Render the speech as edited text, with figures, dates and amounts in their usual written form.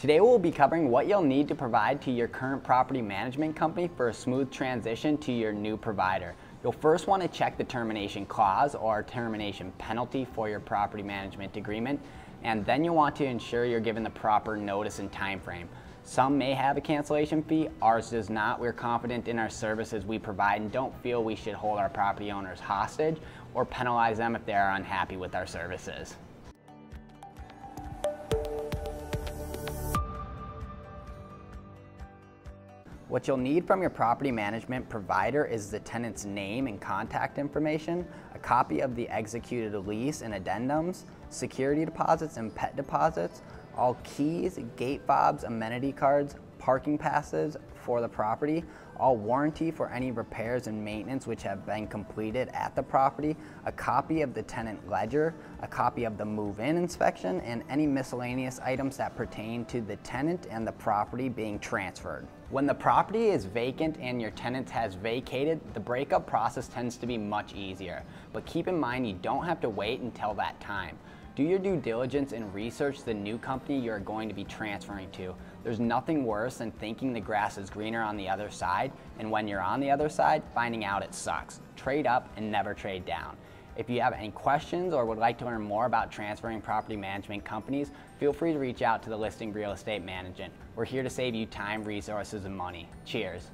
Today we'll be covering what you'll need to provide to your current property management company for a smooth transition to your new provider. You'll first want to check the termination clause or termination penalty for your property management agreement, and then you'll want to ensure you're given the proper notice and time frame. Some may have a cancellation fee, ours does not. We're confident in our services we provide and don't feel we should hold our property owners hostage or penalize them if they are unhappy with our services. What you'll need from your property management provider is the tenant's name and contact information, a copy of the executed lease and addendums, security deposits and pet deposits, all keys, gate fobs, amenity cards, parking passes for the property, all warranty for any repairs and maintenance which have been completed at the property, a copy of the tenant ledger, a copy of the move-in inspection, and any miscellaneous items that pertain to the tenant and the property being transferred. When the property is vacant and your tenant has vacated, the breakup process tends to be much easier. But keep in mind, you don't have to wait until that time. Do your due diligence and research the new company you're going to be transferring to. There's nothing worse than thinking the grass is greener on the other side, and when you're on the other side, finding out it sucks. Trade up and never trade down. If you have any questions or would like to learn more about transferring property management companies, feel free to reach out to The Listing Real Estate Management. We're here to save you time, resources, and money. Cheers.